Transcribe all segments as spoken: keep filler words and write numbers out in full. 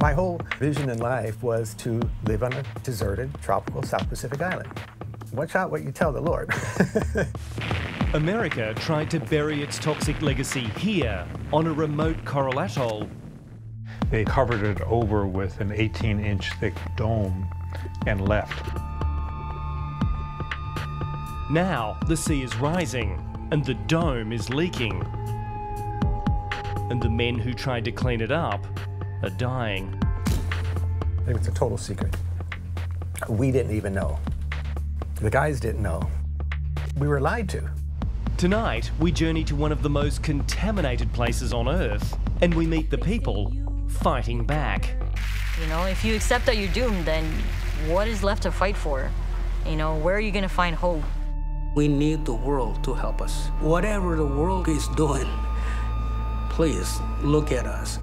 My whole vision in life was to live on a deserted, tropical South Pacific island. Watch out what you tell the Lord. America tried to bury its toxic legacy here, on a remote coral atoll. They covered it over with an eighteen inch thick dome and left. Now the sea is rising and the dome is leaking. And the men who tried to clean it up are dying. I think it's a total secret. We didn't even know. The guys didn't know. We were lied to. Tonight, we journey to one of the most contaminated places on Earth, and we meet the people fighting back. You know, if you accept that you're doomed, then what is left to fight for? You know, where are you going to find hope? We need the world to help us. Whatever the world is doing, please look at us.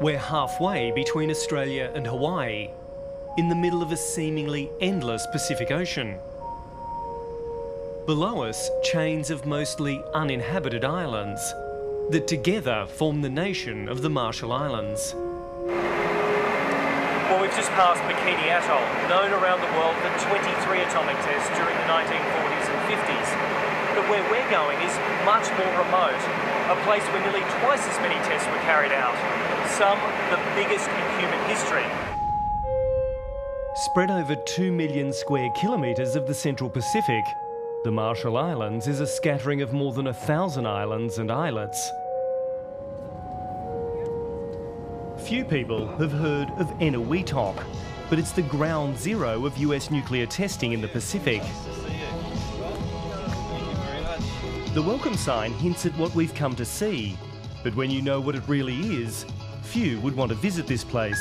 We're halfway between Australia and Hawaii, in the middle of a seemingly endless Pacific Ocean. Below us, chains of mostly uninhabited islands that together form the nation of the Marshall Islands. Well, we've just passed Bikini Atoll, known around the world for twenty-three atomic tests during the nineteen forties and fifties. But where we're going is much more remote. A place where nearly twice as many tests were carried out, some the biggest in human history. Spread over two million square kilometres of the Central Pacific, the Marshall Islands is a scattering of more than a thousand islands and islets. Few people have heard of Enewetak, but it's the ground zero of U S nuclear testing in the Pacific. The welcome sign hints at what we've come to see, but when you know what it really is, few would want to visit this place.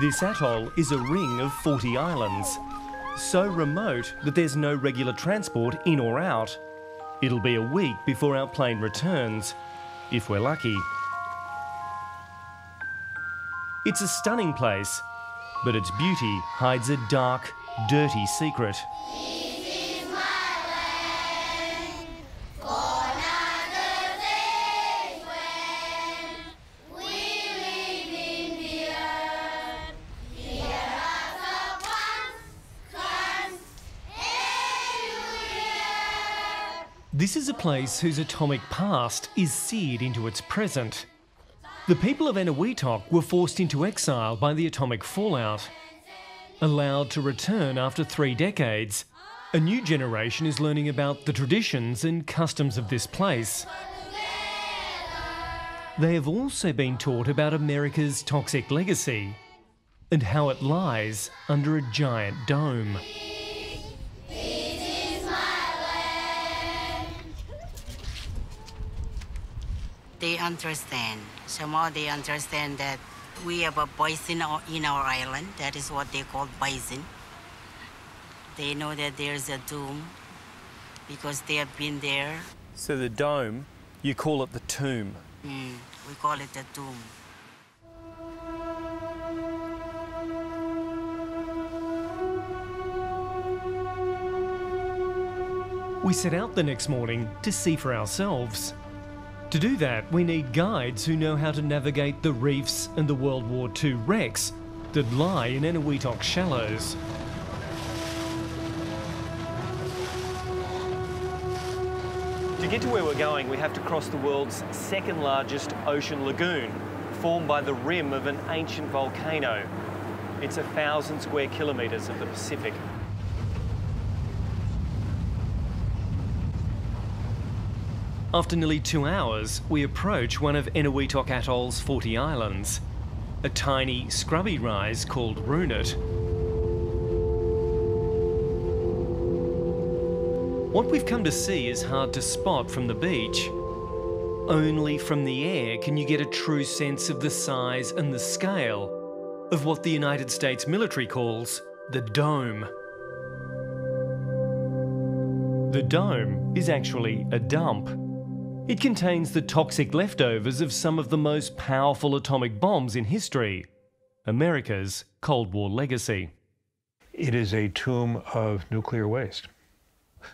This atoll is a ring of forty islands, so remote that there's no regular transport in or out. It'll be a week before our plane returns, if we're lucky. It's a stunning place, but its beauty hides a dark, dirty secret. This is my land, gone are the days when we live in fear. Hear us at once, curse everywhere. This is a place whose atomic past is seared into its present. The people of Enewetak were forced into exile by the atomic fallout. Allowed to return after three decades, a new generation is learning about the traditions and customs of this place. They have also been taught about America's toxic legacy and how it lies under a giant dome. They understand. Somehow they understand that we have a bison in our island. That is what they call bison. They know that there's a doom because they have been there. So the dome, you call it the tomb. Mm, we call it the tomb. We set out the next morning to see for ourselves. To do that, we need guides who know how to navigate the reefs and the World War Two wrecks that lie in Enewetak shallows. To get to where we're going, we have to cross the world's second largest ocean lagoon, formed by the rim of an ancient volcano. It's a thousand square kilometres of the Pacific. After nearly two hours, we approach one of Enewetak Atoll's forty islands, a tiny, scrubby rise called Runit. What we've come to see is hard to spot from the beach. Only from the air can you get a true sense of the size and the scale of what the United States military calls the dome. The dome is actually a dump. It contains the toxic leftovers of some of the most powerful atomic bombs in history, America's Cold War legacy. It is a tomb of nuclear waste.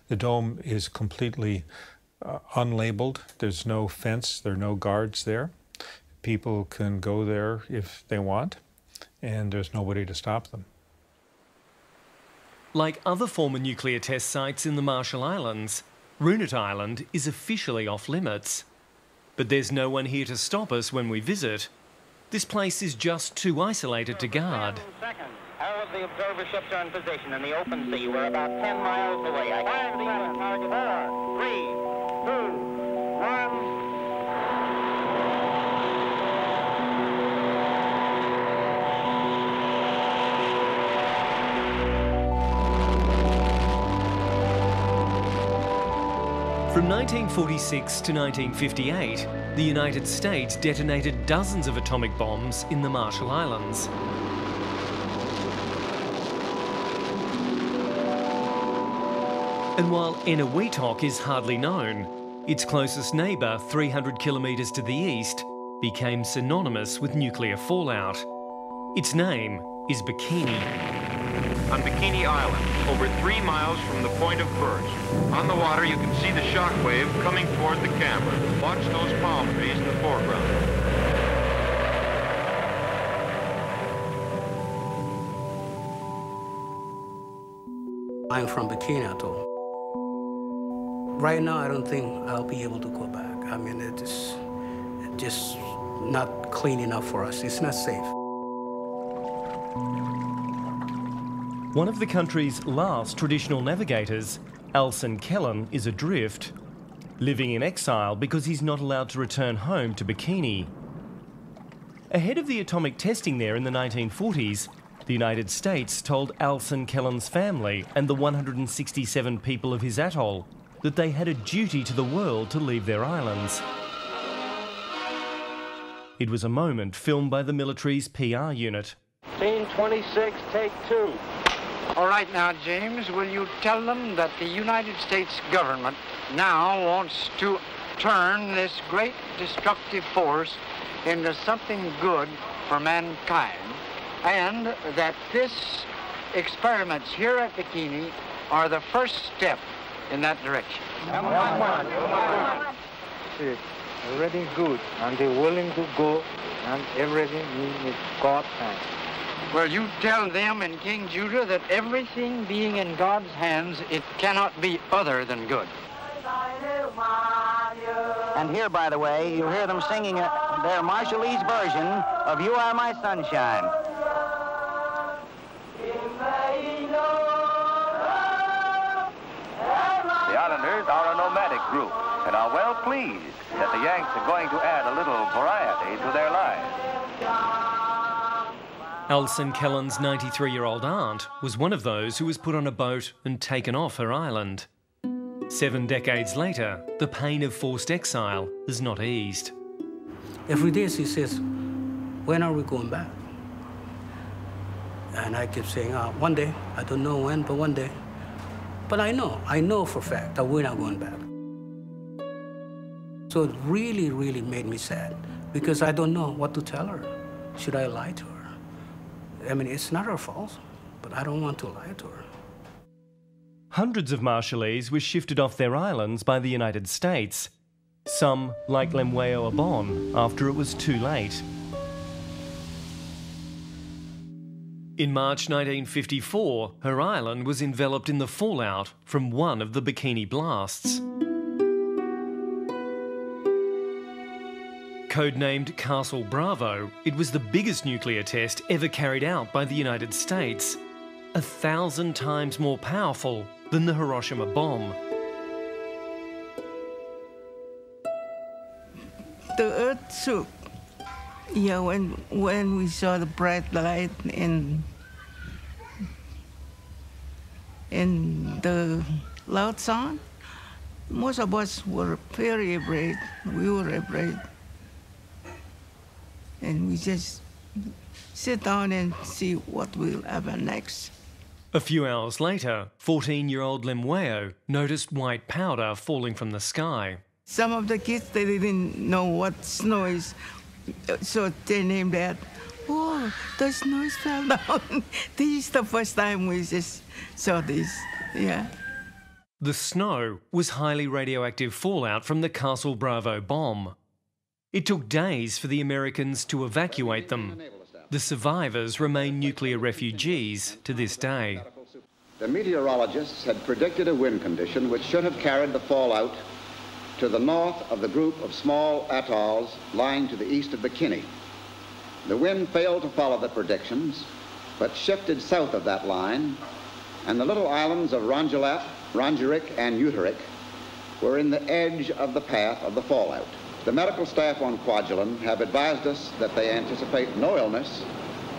The dome is completely uh, unlabeled. There's no fence, there are no guards there. People can go there if they want, and there's nobody to stop them. Like other former nuclear test sites in the Marshall Islands, Runit Island is officially off limits. But there's no one here to stop us when we visit. This place is just too isolated to guard. All of the observer ships are in position in the open sea. We're about ten miles away. I can see the target. Four, three, two, one. From nineteen forty-six to nineteen fifty-eight, the United States detonated dozens of atomic bombs in the Marshall Islands. And while Enewetak is hardly known, its closest neighbour, three hundred kilometres to the east, became synonymous with nuclear fallout. Its name is Bikini. On Bikini Island, over three miles from the point of burst. On the water, you can see the shock wave coming toward the camera. Watch those palm trees in the foreground. I'm from Bikini Atoll. Right now, I don't think I'll be able to go back. I mean, it is just not clean enough for us. It's not safe. One of the country's last traditional navigators, Alson Kelen, is adrift, living in exile because he's not allowed to return home to Bikini. Ahead of the atomic testing there in the nineteen forties, the United States told Alson Kelen's family and the one hundred sixty-seven people of his atoll that they had a duty to the world to leave their islands. It was a moment filmed by the military's P R unit. Team twenty-six, take two. All right now, James, will you tell them that the United States government now wants to turn this great destructive force into something good for mankind, and that this experiments here at Bikini are the first step in that direction. Come on, come on, come on. See, everything good, and they're willing to go, and everything is God's hand. Well, you tell them in King Judah that everything being in God's hands, it cannot be other than good. And here, by the way, you hear them singing their Marshallese version of You Are My Sunshine. The Islanders are a nomadic group and are well pleased that the Yanks are going to add a little variety to their lives. Alson Kelen's ninety-three-year-old aunt was one of those who was put on a boat and taken off her island. Seven decades later, the pain of forced exile is not eased. Every day she says, when are we going back? And I keep saying, oh, one day. I don't know when, but one day. But I know, I know for a fact that we're not going back. So it really, really made me sad because I don't know what to tell her. Should I lie to her? I mean, it's not her fault, but I don't want to lie to her. Hundreds of Marshallese were shifted off their islands by the United States. Some, like Lemeyo Abon, after it was too late. In March nineteen fifty-four, her island was enveloped in the fallout from one of the Bikini blasts. Codenamed Castle Bravo, it was the biggest nuclear test ever carried out by the United States, a thousand times more powerful than the Hiroshima bomb. The earth shook. Yeah, when, when we saw the bright light and, and the loud sound, Most of us were very afraid. We were afraid. And we just sit down and see what will happen next. A few hours later, fourteen-year-old Lemeyo noticed white powder falling from the sky. Some of the kids, they didn't know what snow is, so they named that. Oh, the snow is fell down. This is the first time we just saw this, yeah. The snow was highly radioactive fallout from the Castle Bravo bomb. It took days for the Americans to evacuate them. The survivors remain nuclear refugees to this day. The meteorologists had predicted a wind condition which should have carried the fallout to the north of the group of small atolls lying to the east of Bikini. The wind failed to follow the predictions, but shifted south of that line, and the little islands of Rongelap, Rongerik, and Utirik were in the edge of the path of the fallout. The medical staff on Kwajalein have advised us that they anticipate no illness,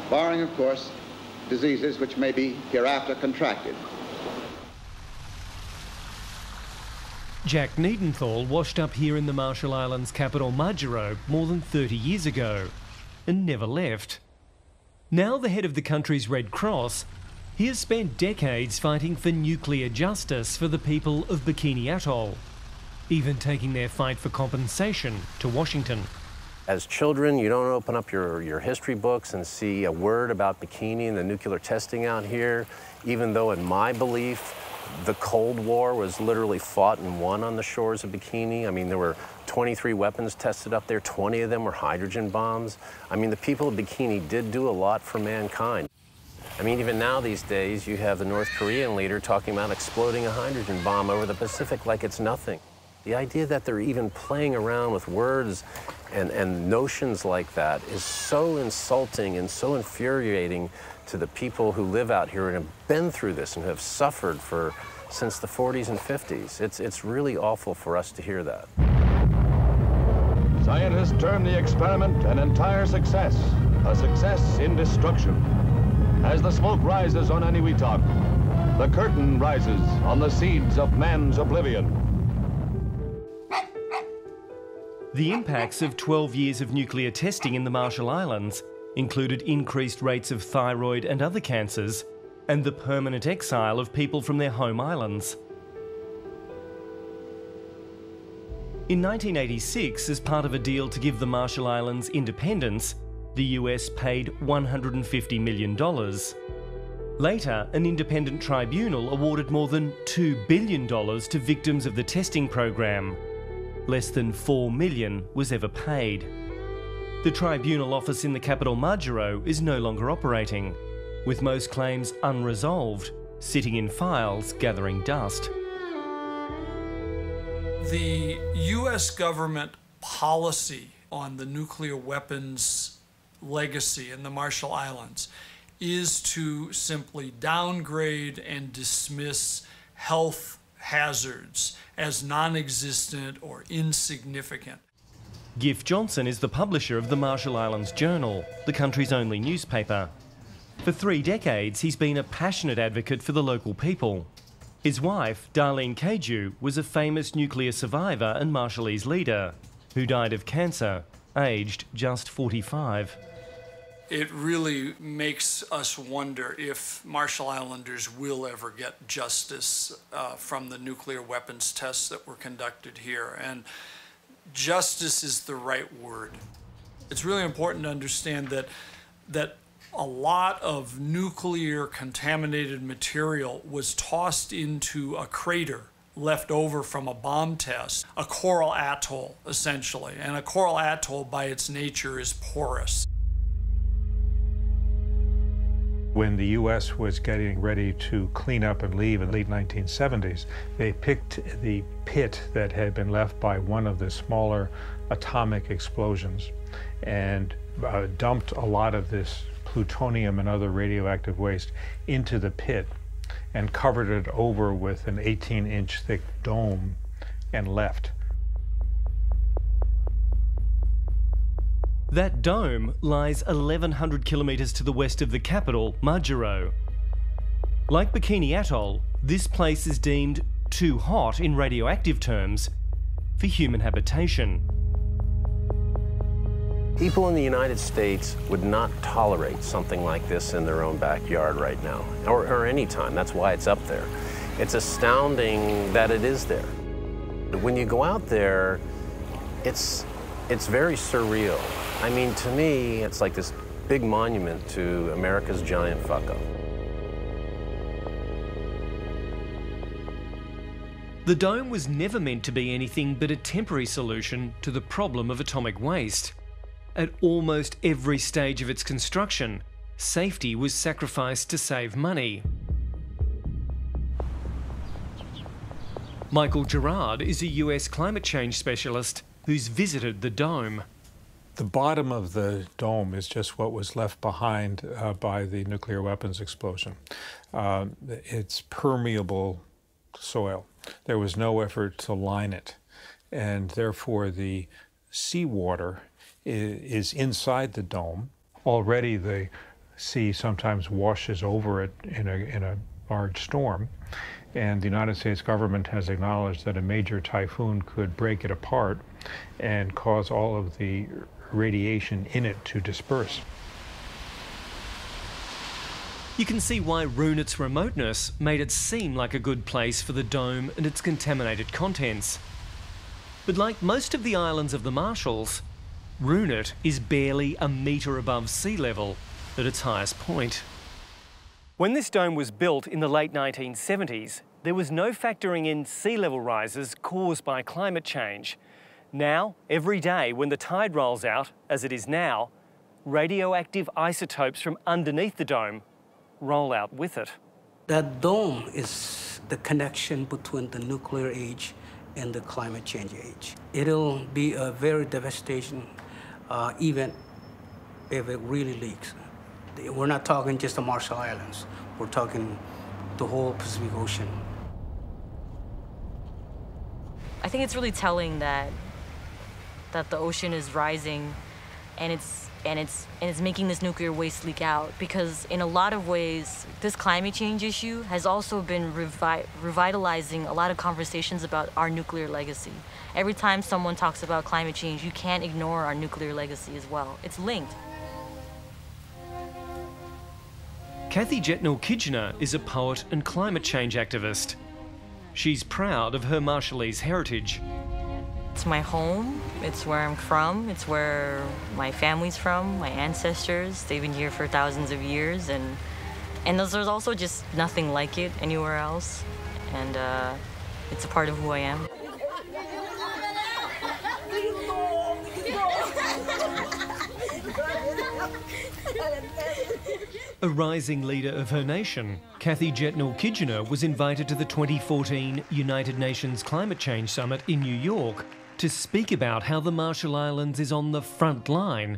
barring, of course, diseases which may be hereafter contracted. Jack Nedenthal washed up here in the Marshall Islands capital Majuro more than thirty years ago. And never left. Now the head of the country's Red Cross, he has spent decades fighting for nuclear justice for the people of Bikini Atoll, even taking their fight for compensation to Washington. As children, you don't open up your, your history books and see a word about Bikini and the nuclear testing out here, even though in my belief, the Cold War was literally fought and won on the shores of Bikini. I mean, there were twenty-three weapons tested up there. twenty of them were hydrogen bombs. I mean, the people of Bikini did do a lot for mankind. I mean, even now these days, you have the North Korean leader talking about exploding a hydrogen bomb over the Pacific like it's nothing. The idea that they're even playing around with words and, and notions like that is so insulting and so infuriating to the people who live out here and have been through this and have suffered for since the forties and fifties. It's, it's really awful for us to hear that. Scientists term the experiment an entire success, a success in destruction. As the smoke rises on Enewetak, the curtain rises on the seeds of man's oblivion. The impacts of twelve years of nuclear testing in the Marshall Islands included increased rates of thyroid and other cancers, and the permanent exile of people from their home islands. In nineteen eighty-six, as part of a deal to give the Marshall Islands independence, the U S paid one hundred fifty million dollars. Later, an independent tribunal awarded more than two billion dollars to victims of the testing program. Less than four million dollars was ever paid. The tribunal office in the capital Majuro is no longer operating, with most claims unresolved, sitting in files gathering dust. The U S government policy on the nuclear weapons legacy in the Marshall Islands is to simply downgrade and dismiss health hazards as non-existent or insignificant. Giff Johnson is the publisher of the Marshall Islands Journal, the country's only newspaper. For three decades, he's been a passionate advocate for the local people. His wife, Darlene Keju, was a famous nuclear survivor and Marshallese leader who died of cancer, aged just forty-five. It really makes us wonder if Marshall Islanders will ever get justice uh, from the nuclear weapons tests that were conducted here. And justice is the right word. It's really important to understand that, that a lot of nuclear contaminated material was tossed into a crater left over from a bomb test, a coral atoll, essentially. And a coral atoll, by its nature, is porous. When the U S was getting ready to clean up and leave in the late nineteen seventies, they picked the pit that had been left by one of the smaller atomic explosions and uh, dumped a lot of this plutonium and other radioactive waste into the pit and covered it over with an eighteen inch thick dome and left. That dome lies eleven hundred kilometres to the west of the capital, Majuro. Like Bikini Atoll, this place is deemed too hot in radioactive terms for human habitation. People in the United States would not tolerate something like this in their own backyard right now, or, or any time. That's why it's up there. It's astounding that it is there. When you go out there, it's, it's very surreal. I mean, to me, it's like this big monument to America's giant fuck-up. The dome was never meant to be anything but a temporary solution to the problem of atomic waste. At almost every stage of its construction, safety was sacrificed to save money. Michael Gerard is a U S climate change specialist who's visited the dome. The bottom of the dome is just what was left behind uh, by the nuclear weapons explosion. Uh, it's permeable soil. There was no effort to line it, and therefore the seawater is inside the dome. Already the sea sometimes washes over it in a, in a large storm, and the United States government has acknowledged that a major typhoon could break it apart and cause all of the radiation in it to disperse. You can see why Runit's remoteness made it seem like a good place for the dome and its contaminated contents. But like most of the islands of the Marshalls, Runit is barely a metre above sea level at its highest point. When this dome was built in the late nineteen seventies, there was no factoring in sea level rises caused by climate change. Now, every day when the tide rolls out, as it is now, radioactive isotopes from underneath the dome roll out with it. That dome is the connection between the nuclear age and the climate change age. It'll be a very devastating uh, event if it really leaks. We're not talking just the Marshall Islands. We're talking the whole Pacific Ocean. I think it's really telling that that the ocean is rising, and it's and it's and it's making this nuclear waste leak out, because in a lot of ways this climate change issue has also been revi revitalizing a lot of conversations about our nuclear legacy. Every time someone talks about climate change, you can't ignore our nuclear legacy as well. It's linked. Kathy Jetnil-Kijiner is a poet and climate change activist. She's proud of her Marshallese heritage. It's my home, it's where I'm from, it's where my family's from, my ancestors. They've been here for thousands of years, and, and there's also just nothing like it anywhere else. And uh, it's a part of who I am. A rising leader of her nation, Kathy Jetnil-Kijiner was invited to the twenty fourteen United Nations Climate Change Summit in New York to speak about how the Marshall Islands is on the front line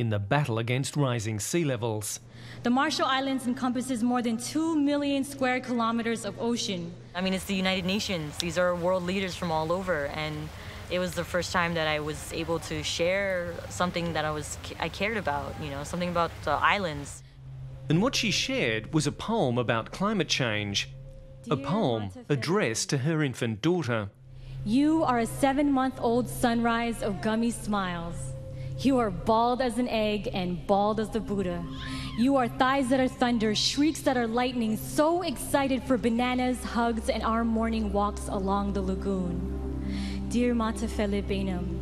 in the battle against rising sea levels. The Marshall Islands encompasses more than two million square kilometers of ocean. I mean, it's the United Nations. These are world leaders from all over, and it was the first time that I was able to share something that I was I cared about, you know, something about the islands. And what she shared was a poem about climate change, a poem addressed to her infant daughter. You are a seven-month-old sunrise of gummy smiles. You are bald as an egg and bald as the Buddha. You are thighs that are thunder, shrieks that are lightning, so excited for bananas, hugs, and our morning walks along the lagoon. Dear Matafele Peinem,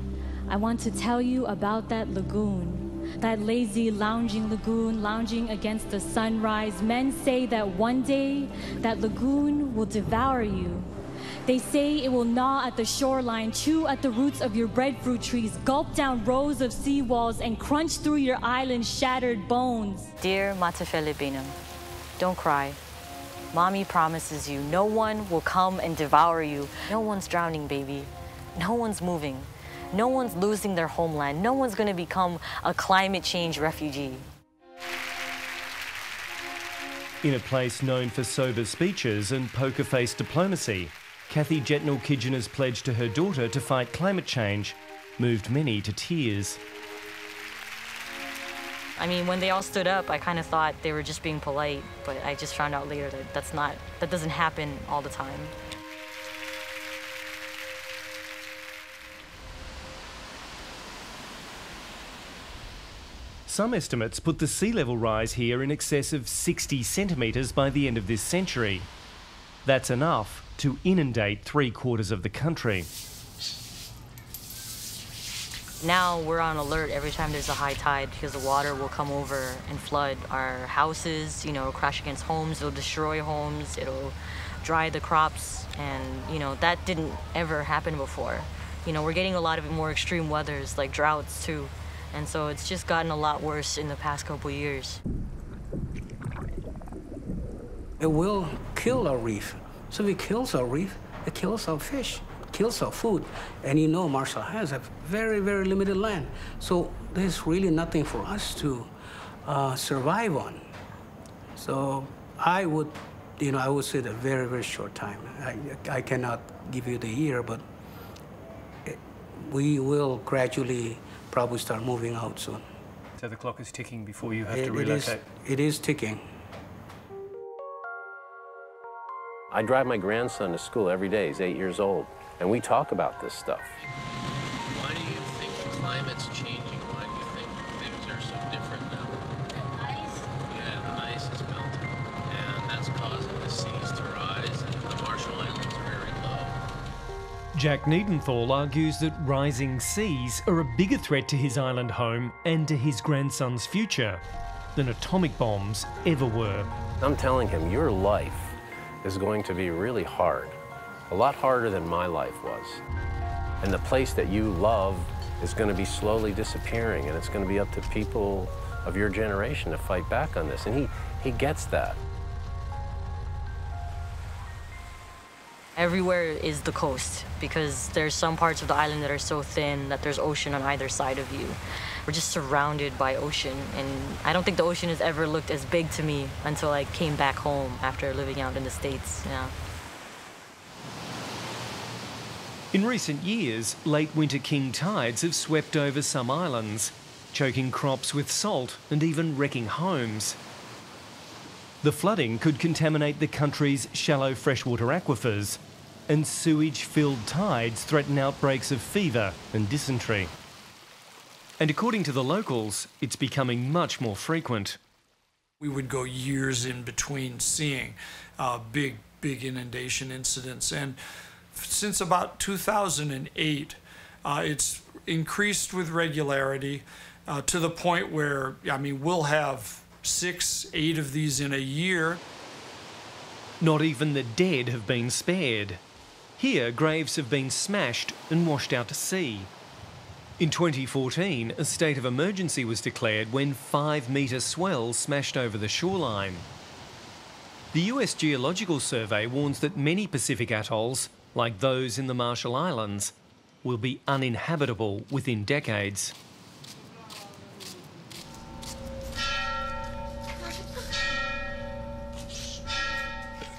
I want to tell you about that lagoon, that lazy, lounging lagoon, lounging against the sunrise. Men say that one day that lagoon will devour you. They say it will gnaw at the shoreline, chew at the roots of your breadfruit trees, gulp down rows of seawalls, and crunch through your island's shattered bones. Dear Matafele Peinem, don't cry. Mommy promises you no one will come and devour you. No one's drowning, baby. No one's moving. No one's losing their homeland. No one's going to become a climate change refugee. In a place known for sober speeches and poker-faced diplomacy, Kathy Jetnil-Kijiner's pledge to her daughter to fight climate change moved many to tears. I mean, when they all stood up, I kind of thought they were just being polite, but I just found out later that that's not, that doesn't happen all the time. Some estimates put the sea level rise here in excess of sixty centimetres by the end of this century. That's enough to inundate three quarters of the country. Now we're on alert every time there's a high tide because the water will come over and flood our houses, you know, crash against homes, it'll destroy homes, it'll dry the crops, and, you know, that didn't ever happen before. You know, we're getting a lot of more extreme weathers, like droughts too, and so it's just gotten a lot worse in the past couple of years. It will kill our reef. So if it kills our reef, it kills our fish. Kills our food, and you know Marshall has a very, very limited land. So there's really nothing for us to uh, survive on. So I would, you know, I would say that very, very short time. I, I cannot give you the year, but it, we will gradually probably start moving out soon. So the clock is ticking before you have it, to relocate? It is, it is ticking. I drive my grandson to school every day. He's eight years old. And we talk about this stuff. Why do you think the climate's changing? Why do you think things are so different now? The ice. Yeah, the ice is melting. And that's causing the seas to rise, and the Marshall Islands are very low. Jack Nedenthal argues that rising seas are a bigger threat to his island home and to his grandson's future than atomic bombs ever were. I'm telling him, your life is going to be really hard. A lot harder than my life was. And the place that you love is going to be slowly disappearing, and it's going to be up to people of your generation to fight back on this. And he, he gets that. Everywhere is the coast, because there's some parts of the island that are so thin that there's ocean on either side of you. We're just surrounded by ocean, and I don't think the ocean has ever looked as big to me until I came back home after living out in the States. Yeah. In recent years, late winter king tides have swept over some islands, choking crops with salt and even wrecking homes. The flooding could contaminate the country's shallow freshwater aquifers, and sewage-filled tides threaten outbreaks of fever and dysentery. And according to the locals, it's becoming much more frequent. We would go years in between seeing uh, big, big inundation incidents, and since about two thousand eight, uh, it's increased with regularity uh, to the point where, I mean, we'll have six, eight of these in a year. Not even the dead have been spared. Here, graves have been smashed and washed out to sea. In twenty fourteen, a state of emergency was declared when five metre swells smashed over the shoreline. The U S Geological Survey warns that many Pacific atolls, like those in the Marshall Islands, will be uninhabitable within decades.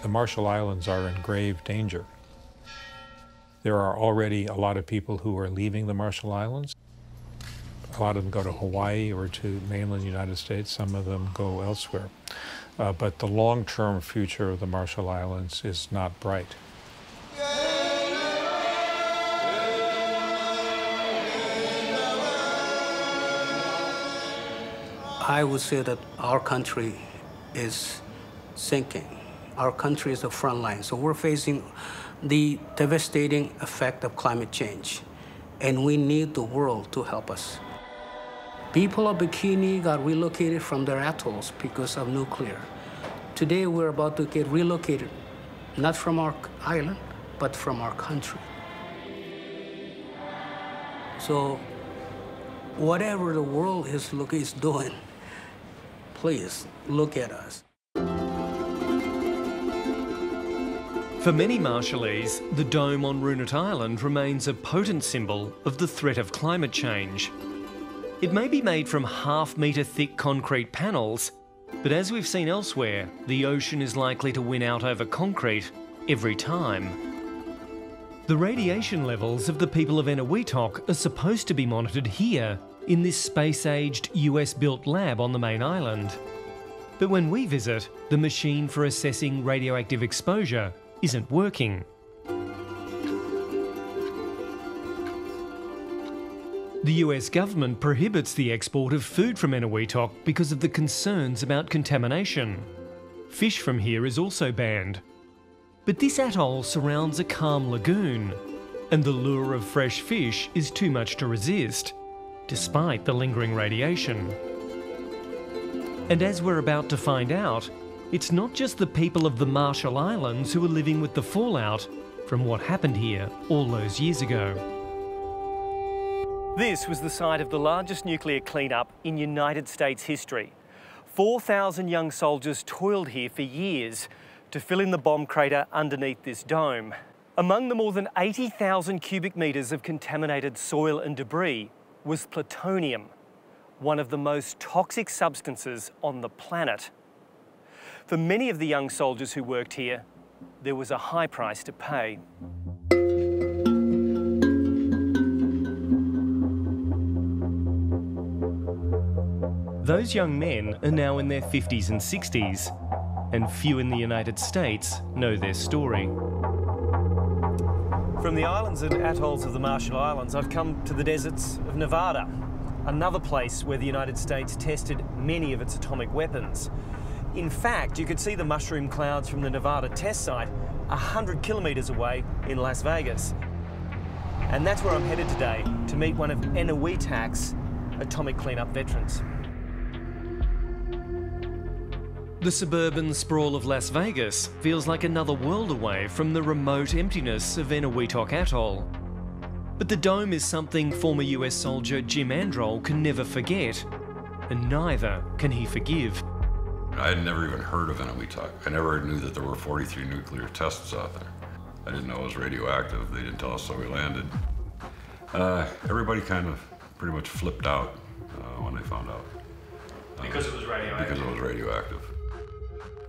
The Marshall Islands are in grave danger. There are already a lot of people who are leaving the Marshall Islands. A lot of them go to Hawaii or to mainland United States. Some of them go elsewhere. Uh, but the long-term future of the Marshall Islands is not bright. I would say that our country is sinking. Our country is the front line. So we're facing the devastating effect of climate change, and we need the world to help us. People of Bikini got relocated from their atolls because of nuclear. Today, we're about to get relocated, not from our island, but from our country. So whatever the world is looking, is doing, please look at us. For many Marshallese, the dome on Runit Island remains a potent symbol of the threat of climate change. It may be made from half-metre thick concrete panels, but as we've seen elsewhere, the ocean is likely to win out over concrete every time. The radiation levels of the people of Enewetak are supposed to be monitored here in this space-aged U S-built lab on the main island. But when we visit, the machine for assessing radioactive exposure isn't working. The U S government prohibits the export of food from Enewetak because of the concerns about contamination. Fish from here is also banned. But this atoll surrounds a calm lagoon, and the lure of fresh fish is too much to resist, despite the lingering radiation. And as we're about to find out, it's not just the people of the Marshall Islands who are living with the fallout from what happened here all those years ago. This was the site of the largest nuclear cleanup in United States history. four thousand young soldiers toiled here for years to fill in the bomb crater underneath this dome. Among the more than eighty thousand cubic metres of contaminated soil and debris was plutonium, one of the most toxic substances on the planet. For many of the young soldiers who worked here, there was a high price to pay. Those young men are now in their fifties and sixties, and few in the United States know their story. From the islands and atolls of the Marshall Islands, I've come to the deserts of Nevada, another place where the United States tested many of its atomic weapons. In fact, you could see the mushroom clouds from the Nevada test site one hundred kilometres away in Las Vegas. And that's where I'm headed today, to meet one of Enewetak's atomic cleanup veterans. The suburban sprawl of Las Vegas feels like another world away from the remote emptiness of Enewetak Atoll. But the dome is something former U S soldier Jim Androl can never forget, and neither can he forgive. I had never even heard of Enewetak. I never knew that there were forty-three nuclear tests out there. I didn't know it was radioactive. They didn't tell us till we landed. Uh, everybody kind of pretty much flipped out uh, when they found out. Um, because it was radioactive? Because it was radioactive.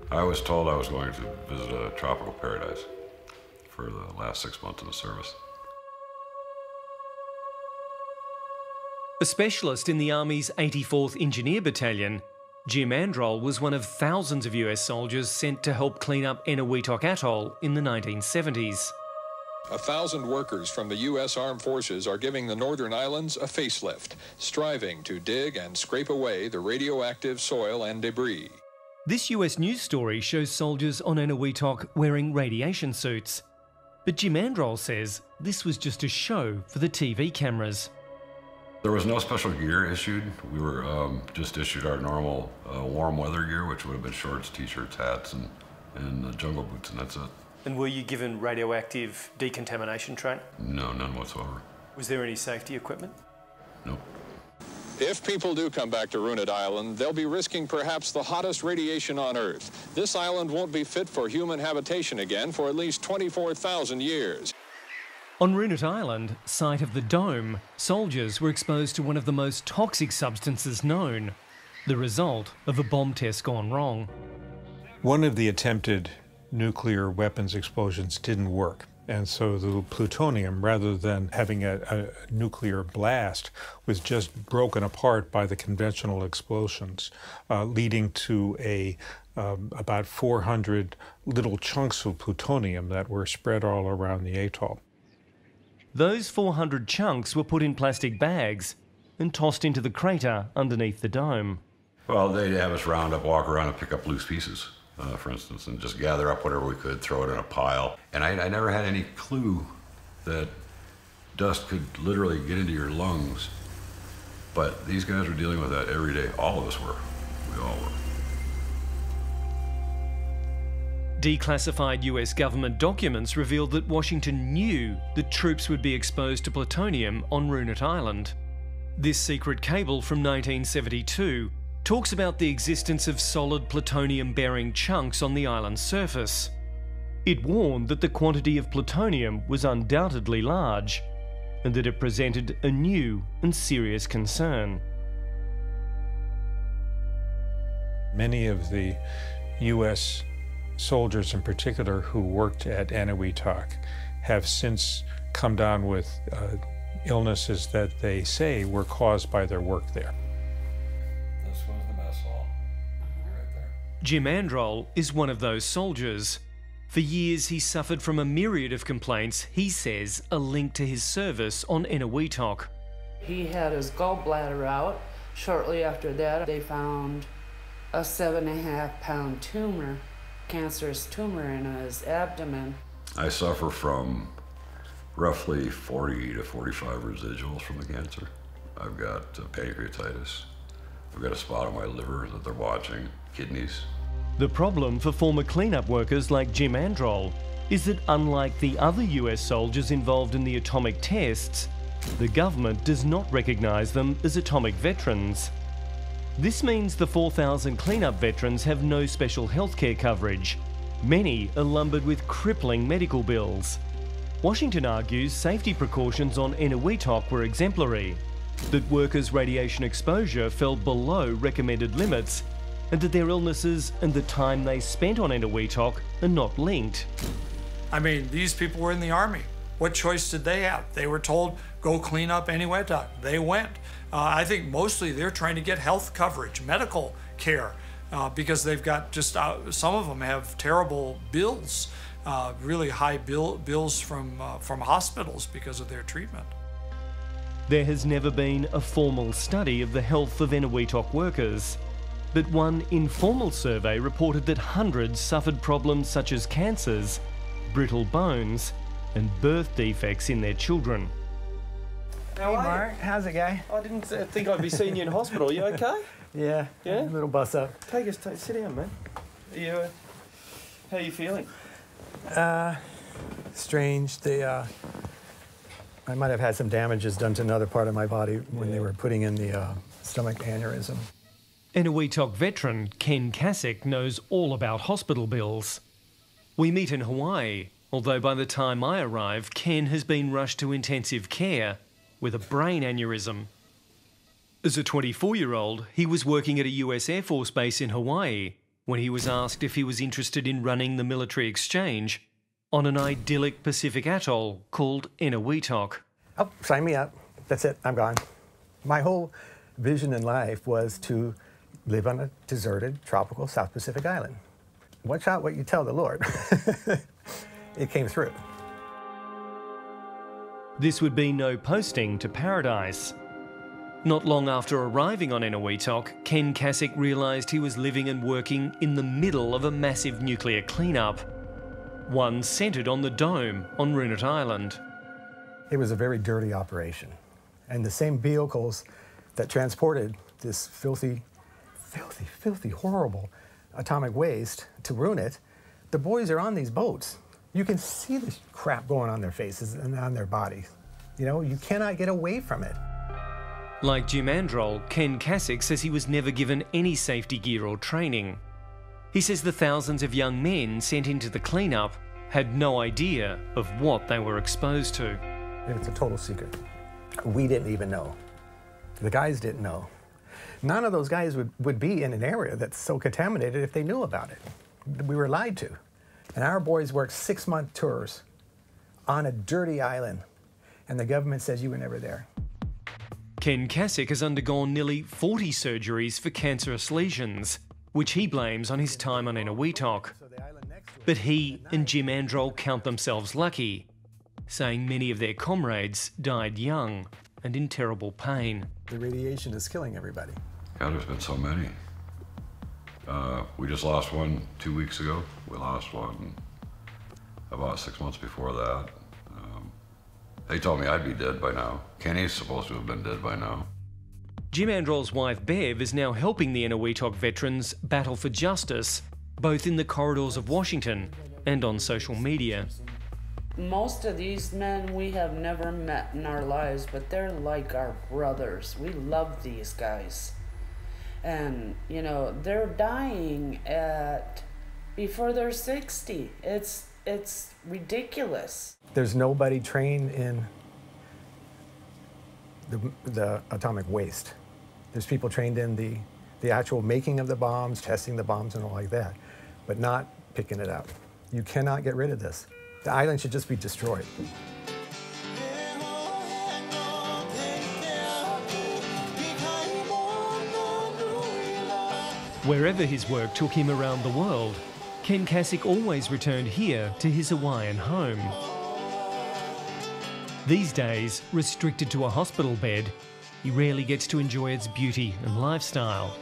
I was told I was going to visit a tropical paradise for the last six months in the service. A specialist in the Army's eighty-fourth Engineer Battalion, Jim Androl was one of thousands of U S soldiers sent to help clean up Enewetak Atoll in the nineteen seventies. A thousand workers from the U S Armed Forces are giving the Northern Islands a facelift, striving to dig and scrape away the radioactive soil and debris. This U S news story shows soldiers on Enewetak wearing radiation suits. But Jim Androl says this was just a show for the T V cameras. There was no special gear issued. We were um, just issued our normal uh, warm weather gear, which would have been shorts, t-shirts, hats, and, and uh, jungle boots, and that's it. And were you given radioactive decontamination training? No, none whatsoever. Was there any safety equipment? Nope. If people do come back to Runit Island, they'll be risking perhaps the hottest radiation on Earth. This island won't be fit for human habitation again for at least twenty-four thousand years. On Runit Island, site of the dome, soldiers were exposed to one of the most toxic substances known, the result of a bomb test gone wrong. One of the attempted nuclear weapons explosions didn't work. And so the plutonium, rather than having a, a nuclear blast, was just broken apart by the conventional explosions, uh, leading to a um, about four hundred little chunks of plutonium that were spread all around the atoll. Those four hundred chunks were put in plastic bags and tossed into the crater underneath the dome. Well, they'd have us round up, walk around and pick up loose pieces. Uh, for instance, and just gather up whatever we could, throw it in a pile. And I, I never had any clue that dust could literally get into your lungs. But these guys were dealing with that every day. All of us were. We all were. Declassified U S government documents revealed that Washington knew that troops would be exposed to plutonium on Runit Island. This secret cable from nineteen seventy-two talks about the existence of solid plutonium-bearing chunks on the island's surface. It warned that the quantity of plutonium was undoubtedly large, and that it presented a new and serious concern. Many of the U S soldiers in particular who worked at Enewetak have since come down with uh, illnesses that they say were caused by their work there. Jim Androl is one of those soldiers. For years he suffered from a myriad of complaints he says are linked to his service on Enewetak. He had his gallbladder out. Shortly after that, they found a seven and a half pound tumor, cancerous tumor in his abdomen. I suffer from roughly forty to forty-five residuals from the cancer. I've got uh, pancreatitis. I've got a spot on my liver that they're watching, kidneys. The problem for former cleanup workers like Jim Androl is that unlike the other U S soldiers involved in the atomic tests, the government does not recognise them as atomic veterans. This means the four thousand cleanup veterans have no special healthcare coverage. Many are lumbered with crippling medical bills. Washington argues safety precautions on Enewetak were exemplary, that workers' radiation exposure fell below recommended limits, and that their illnesses and the time they spent on Enewetak are not linked. I mean, these people were in the Army. What choice did they have? They were told, go clean up Enewetak. They went. Uh, I think mostly they're trying to get health coverage, medical care, uh, because they've got just, uh, some of them have terrible bills, uh, really high bill, bills from, uh, from hospitals because of their treatment. There has never been a formal study of the health of Enewetak workers, but one informal survey reported that hundreds suffered problems such as cancers, brittle bones, and birth defects in their children. How are you? Mark, how's it going? I didn't think I'd be seeing you in hospital. Are you okay? Yeah. Yeah. A little bus up. Take us. Take, sit down, man. Are you? Uh, how are you feeling? Uh, strange. The. Uh, I might have had some damages done to another part of my body when yeah. they were putting in the uh, stomach aneurysm. Enewetak veteran Ken Kasich knows all about hospital bills. We meet in Hawaii, although by the time I arrive, Ken has been rushed to intensive care with a brain aneurysm. As a twenty-four-year-old, he was working at a U S Air Force base in Hawaii when he was asked if he was interested in running the military exchange on an idyllic Pacific atoll called Enewetak. Oh, sign me up. That's it. I'm gone. My whole vision in life was to live on a deserted, tropical South Pacific island. Watch out what you tell the Lord. It came through. This would be no posting to paradise. Not long after arriving on Enewetak, Ken Kasich realised he was living and working in the middle of a massive nuclear clean-up, one centred on the dome on Runit Island. It was a very dirty operation, and the same vehicles that transported this filthy, filthy, filthy, horrible atomic waste to Runit, the boys are on these boats. You can see this crap going on their faces and on their bodies. You know, you cannot get away from it. Like Jim Androl, Ken Kasich says he was never given any safety gear or training. He says the thousands of young men sent into the cleanup had no idea of what they were exposed to. It's a total secret. We didn't even know. The guys didn't know. None of those guys would, would be in an area that's so contaminated if they knew about it. We were lied to. And our boys worked six-month tours on a dirty island, and the government says you were never there. Ken Kasich has undergone nearly forty surgeries for cancerous lesions, which he blames on his time on Enewetak. But he and Jim Androl count themselves lucky, saying many of their comrades died young and in terrible pain. The radiation is killing everybody. God, there's been so many. Uh, we just lost one two weeks ago. We lost one about six months before that. Um, they told me I'd be dead by now. Kenny's supposed to have been dead by now. Jim Androl's wife Bev is now helping the Enewetak veterans battle for justice, both in the corridors of Washington and on social media. Most of these men we have never met in our lives, but they're like our brothers. We love these guys. And, you know, they're dying at before they're sixty. It's, it's ridiculous. There's nobody trained in the, the atomic waste. There's people trained in the, the actual making of the bombs, testing the bombs and all like that, but not picking it up. You cannot get rid of this. The island should just be destroyed. Wherever his work took him around the world, Ken Kasich always returned here to his Hawaiian home. These days, restricted to a hospital bed, he rarely gets to enjoy its beauty and lifestyle.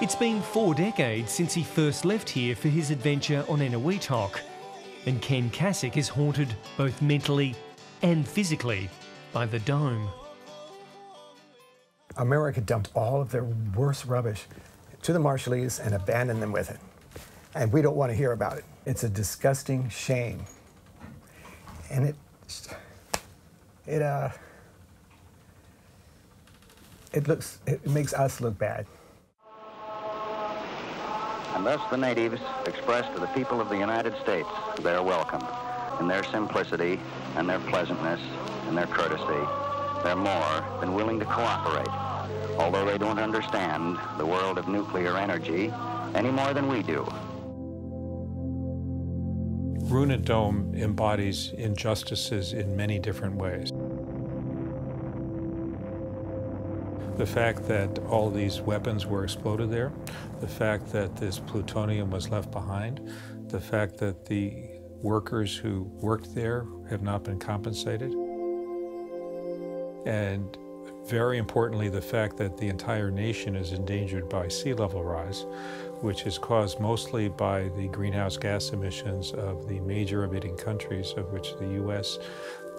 It's been four decades since he first left here for his adventure on Enewetak, and Ken Kasich is haunted both mentally and physically by the dome. America dumped all of their worst rubbish to the Marshallese and abandoned them with it. And we don't want to hear about it. It's a disgusting shame. And it, it, uh, it looks, it makes us look bad. And thus the natives express to the people of the United States their welcome, and their simplicity, and their pleasantness, and their courtesy. They're more than willing to cooperate, although they don't understand the world of nuclear energy any more than we do. Runit Dome embodies injustices in many different ways. The fact that all these weapons were exploded there, the fact that this plutonium was left behind, the fact that the workers who worked there have not been compensated, and very importantly, the fact that the entire nation is endangered by sea level rise, which is caused mostly by the greenhouse gas emissions of the major emitting countries, of which the U S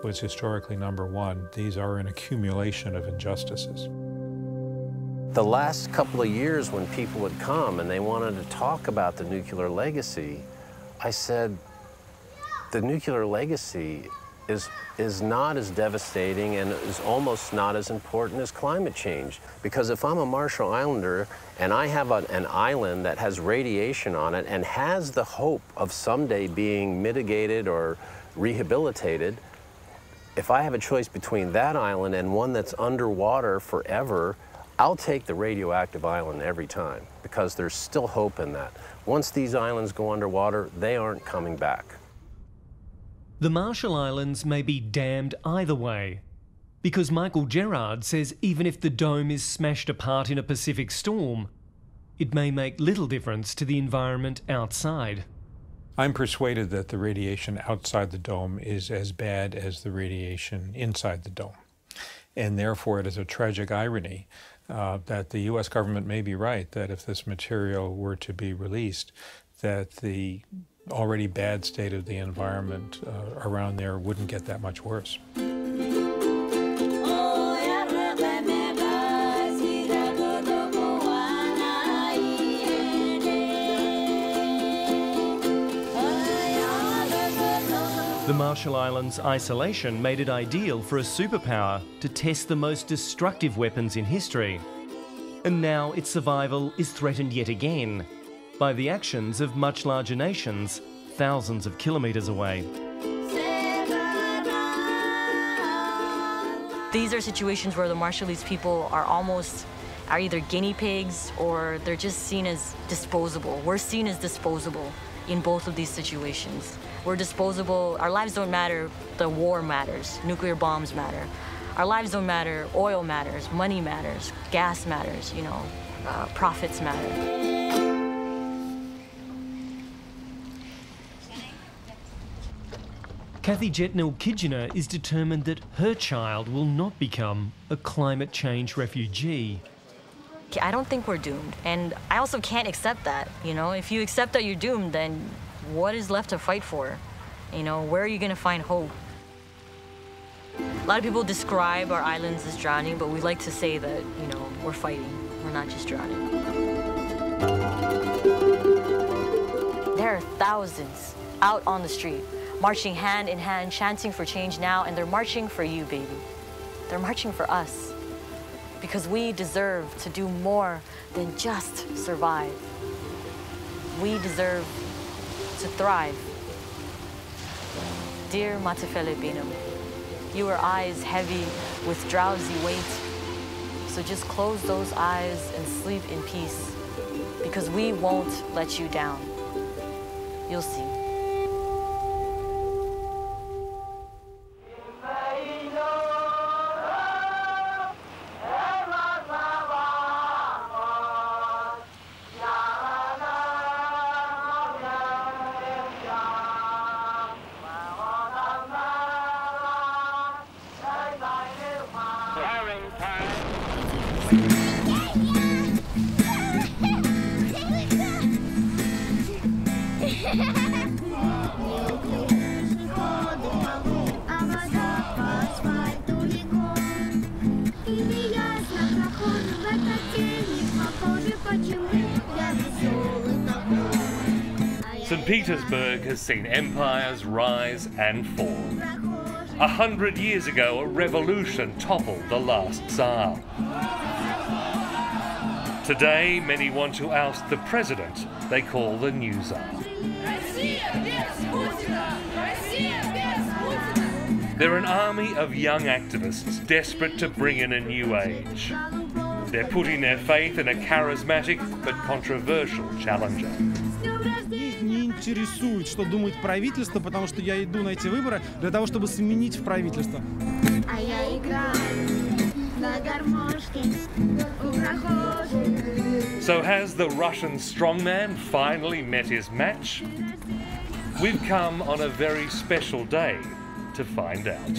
was historically number one. These are an accumulation of injustices. The last couple of years when people would come and they wanted to talk about the nuclear legacy, I said, the nuclear legacy is, is not as devastating and is almost not as important as climate change. Because if I'm a Marshall Islander and I have a, an island that has radiation on it and has the hope of someday being mitigated or rehabilitated, if I have a choice between that island and one that's underwater forever, I'll take the radioactive island every time, because there's still hope in that. Once these islands go underwater, they aren't coming back. The Marshall Islands may be damned either way, because Michael Gerard says even if the dome is smashed apart in a Pacific storm, it may make little difference to the environment outside. I'm persuaded that the radiation outside the dome is as bad as the radiation inside the dome. And therefore, it is a tragic irony uh, that the U S government may be right, that if this material were to be released, that the already bad state of the environment uh, around there wouldn't get that much worse. The Marshall Islands' isolation made it ideal for a superpower to test the most destructive weapons in history. And now its survival is threatened yet again by the actions of much larger nations, thousands of kilometres away. These are situations where the Marshallese people are almost, are either guinea pigs or they're just seen as disposable. We're seen as disposable in both of these situations. We're disposable, our lives don't matter, the war matters, nuclear bombs matter. Our lives don't matter, oil matters, money matters, gas matters, you know, uh, profits matter. Kathy Jetnil-Kijiner is determined that her child will not become a climate change refugee. I don't think we're doomed, and I also can't accept that. You know, if you accept that you're doomed, then what is left to fight for? You know, where are you going to find hope? A lot of people describe our islands as drowning, but we like to say that, you know, we're fighting. We're not just drowning. There are thousands out on the street, marching hand in hand, chanting for change now, and they're marching for you, baby. They're marching for us, because we deserve to do more than just survive. We deserve to thrive. Dear Matafele Peinem, your eyes heavy with drowsy weight, so just close those eyes and sleep in peace, because we won't let you down. You'll see. Saint Petersburg has seen empires rise and fall. A hundred years ago, a revolution toppled the last Tsar. Today, many want to oust the president they call the new Tsar. They're an army of young activists desperate to bring in a new age. They're putting their faith in a charismatic but controversial challenger. Интересует, что думает правительство, потому что я иду на эти выборы для того, чтобы сменить в правительство. А я играю на гармошке у прохожих. So has the Russian strongman finally met his match? We've come on a very special day to find out.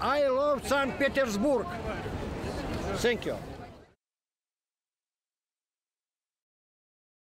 I love Saint Petersburg. Thank you.